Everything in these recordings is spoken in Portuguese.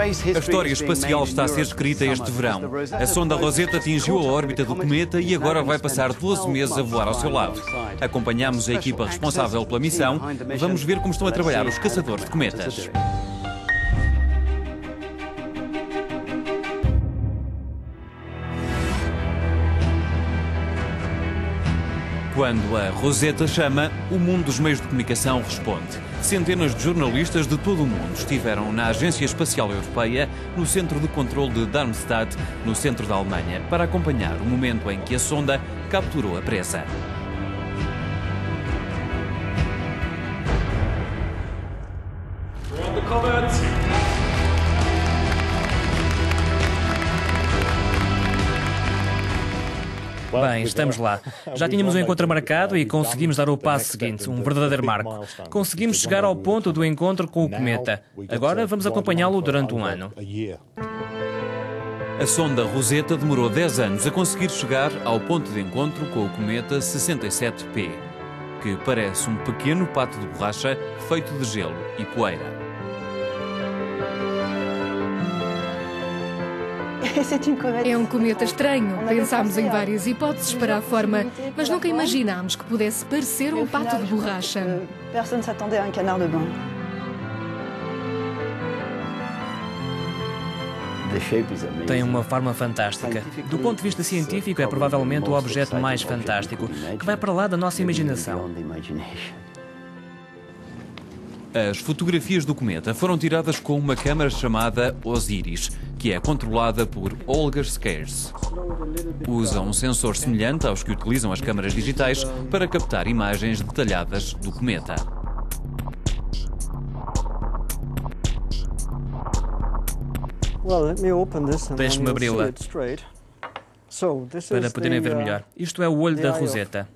A história espacial está a ser escrita este verão. A sonda Rosetta atingiu a órbita do cometa e agora vai passar 12 meses a voar ao seu lado. Acompanhamos a equipa responsável pela missão. Vamos ver como estão a trabalhar os caçadores de cometas. Quando a Rosetta chama, o mundo dos meios de comunicação responde. Centenas de jornalistas de todo o mundo estiveram na Agência Espacial Europeia, no Centro de Controlo de Darmstadt, no centro da Alemanha, para acompanhar o momento em que a sonda capturou a presa. Bem, estamos lá. Já tínhamos um encontro marcado e conseguimos dar o passo seguinte, um verdadeiro marco. Conseguimos chegar ao ponto do encontro com o cometa. Agora vamos acompanhá-lo durante um ano. A sonda Rosetta demorou 10 anos a conseguir chegar ao ponto de encontro com o cometa 67P, que parece um pequeno pato de borracha feito de gelo e poeira. É um cometa estranho. Pensámos em várias hipóteses para a forma, mas nunca imaginámos que pudesse parecer um pato de borracha. Tem uma forma fantástica. Do ponto de vista científico, é provavelmente o objeto mais fantástico, que vai para lá da nossa imaginação. As fotografias do cometa foram tiradas com uma câmara chamada Osiris, que é controlada por Olga Skerz. Usam um sensor semelhante aos que utilizam as câmaras digitais para captar imagens detalhadas do cometa. Deixe-me abri-la para poderem ver melhor. Isto é o olho da Rosetta.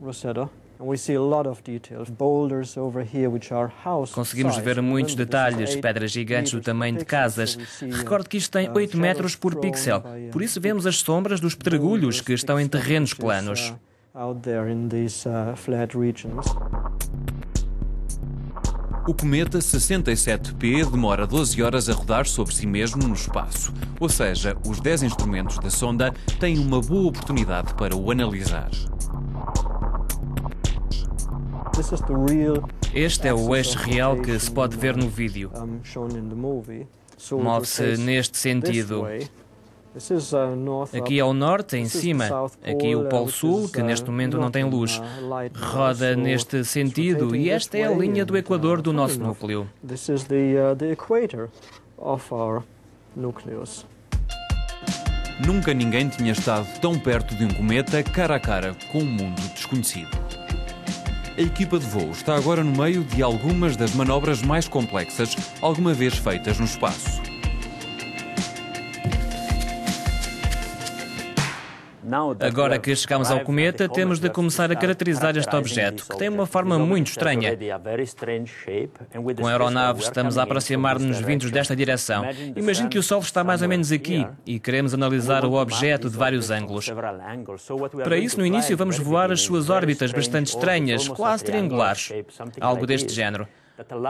Conseguimos ver muitos detalhes, pedras gigantes do tamanho de casas. Recordo que isto tem 8 metros por pixel, por isso vemos as sombras dos pedregulhos que estão em terrenos planos. O cometa 67P demora 12 horas a rodar sobre si mesmo no espaço, ou seja, os 10 instrumentos da sonda têm uma boa oportunidade para o analisar. Este é o eixo real que se pode ver no vídeo. Move-se neste sentido. Aqui ao norte, em cima. Aqui o polo sul, que neste momento não tem luz. Roda neste sentido e esta é a linha do equador do nosso núcleo. Nunca ninguém tinha estado tão perto de um cometa cara a cara com um mundo desconhecido. A equipa de voo está agora no meio de algumas das manobras mais complexas alguma vez feitas no espaço. Agora que chegamos ao cometa, temos de começar a caracterizar este objeto, que tem uma forma muito estranha. Com a aeronave estamos a aproximar-nos vindos desta direção. Imagino que o Sol está mais ou menos aqui e queremos analisar o objeto de vários ângulos. Para isso, no início vamos voar as suas órbitas bastante estranhas, quase triangulares, algo deste género,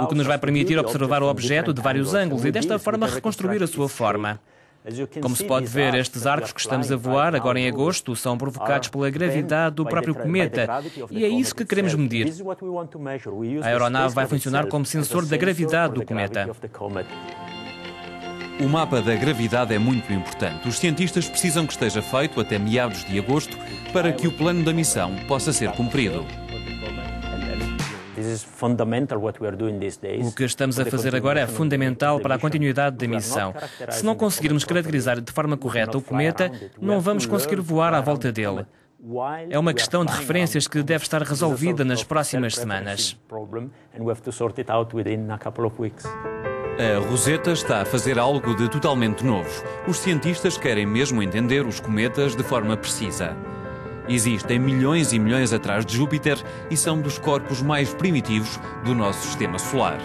o que nos vai permitir observar o objeto de vários ângulos e desta forma reconstruir a sua forma. Como se pode ver, estes arcos que estamos a voar, agora em agosto, são provocados pela gravidade do próprio cometa, e é isso que queremos medir. A aeronave vai funcionar como sensor da gravidade do cometa. O mapa da gravidade é muito importante. Os cientistas precisam que esteja feito até meados de agosto para que o plano da missão possa ser cumprido. O que estamos a fazer agora é fundamental para a continuidade da missão. Se não conseguirmos caracterizar de forma correta o cometa, não vamos conseguir voar à volta dele. É uma questão de referências que deve estar resolvida nas próximas semanas. A Rosetta está a fazer algo de totalmente novo. Os cientistas querem mesmo entender os cometas de forma precisa. Existem milhões e milhões atrás de Júpiter e são dos corpos mais primitivos do nosso sistema solar.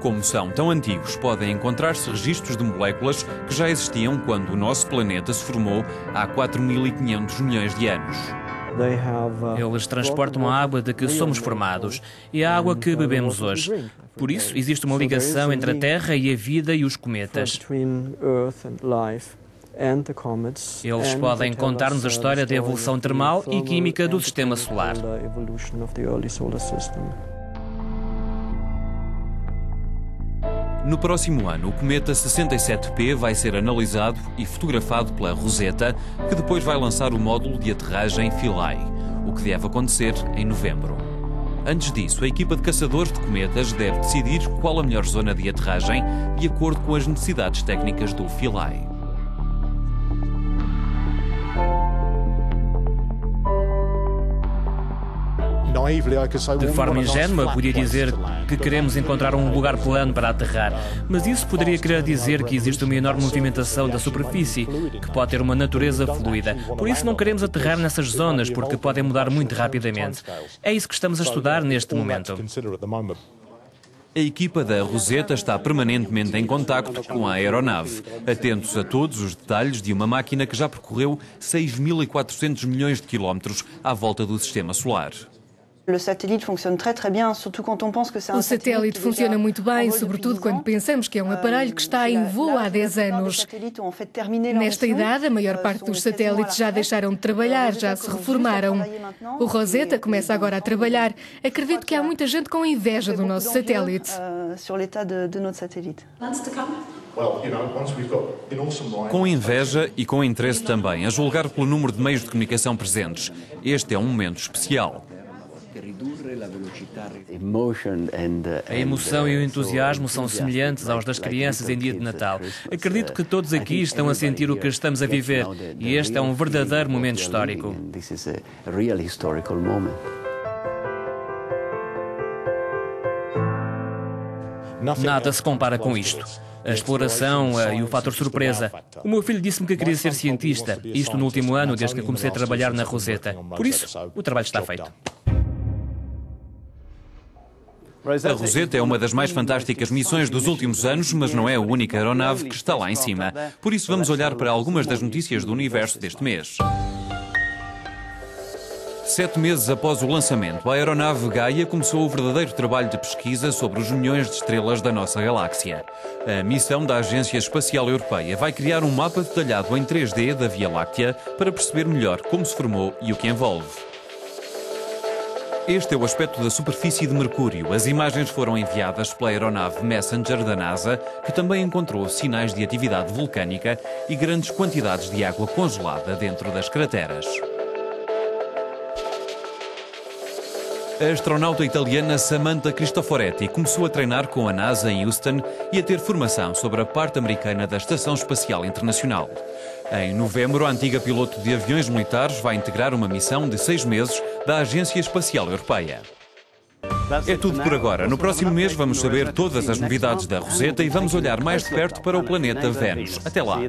Como são tão antigos, podem encontrar-se registros de moléculas que já existiam quando o nosso planeta se formou há 4.500 milhões de anos. Eles transportam a água de que somos formados e a água que bebemos hoje. Por isso, existe uma ligação entre a Terra e a vida e os cometas. Eles podem contar-nos a história da evolução termal e química do sistema solar. No próximo ano, o cometa 67P vai ser analisado e fotografado pela Rosetta, que depois vai lançar o módulo de aterragem Philae, o que deve acontecer em novembro. Antes disso, a equipa de caçadores de cometas deve decidir qual a melhor zona de aterragem de acordo com as necessidades técnicas do Philae. De forma ingênua, podia dizer que queremos encontrar um lugar plano para aterrar, mas isso poderia querer dizer que existe uma enorme movimentação da superfície, que pode ter uma natureza fluida. Por isso não queremos aterrar nessas zonas, porque podem mudar muito rapidamente. É isso que estamos a estudar neste momento. A equipa da Rosetta está permanentemente em contacto com a aeronave, atentos a todos os detalhes de uma máquina que já percorreu 6.400 milhões de quilómetros à volta do Sistema Solar. O satélite funciona muito bem, sobretudo quando pensamos que é um aparelho que está em voo há 10 anos. Nesta idade, a maior parte dos satélites já deixaram de trabalhar, já se reformaram. O Rosetta começa agora a trabalhar. Acredito que há muita gente com inveja do nosso satélite. Com inveja e com interesse também, a julgar pelo número de meios de comunicação presentes. Este é um momento especial. A emoção e o entusiasmo são semelhantes aos das crianças em dia de Natal. Acredito que todos aqui estão a sentir o que estamos a viver, e este é um verdadeiro momento histórico. Nada se compara com isto. A exploração e o fator surpresa. O meu filho disse-me que queria ser cientista, isto no último ano, desde que comecei a trabalhar na Rosetta. Por isso, o trabalho está feito. A Rosetta é uma das mais fantásticas missões dos últimos anos, mas não é a única aeronave que está lá em cima. Por isso vamos olhar para algumas das notícias do universo deste mês. 7 meses após o lançamento, a aeronave Gaia começou o verdadeiro trabalho de pesquisa sobre os milhões de estrelas da nossa galáxia. A missão da Agência Espacial Europeia vai criar um mapa detalhado em 3D da Via Láctea para perceber melhor como se formou e o que envolve. Este é o aspecto da superfície de Mercúrio. As imagens foram enviadas pela aeronave Messenger da NASA, que também encontrou sinais de atividade vulcânica e grandes quantidades de água congelada dentro das crateras. A astronauta italiana Samantha Cristoforetti começou a treinar com a NASA em Houston e a ter formação sobre a parte americana da Estação Espacial Internacional. Em novembro, a antiga piloto de aviões militares vai integrar uma missão de 6 meses da Agência Espacial Europeia. É tudo por agora. No próximo mês vamos saber todas as novidades da Rosetta e vamos olhar mais de perto para o planeta Vênus. Até lá!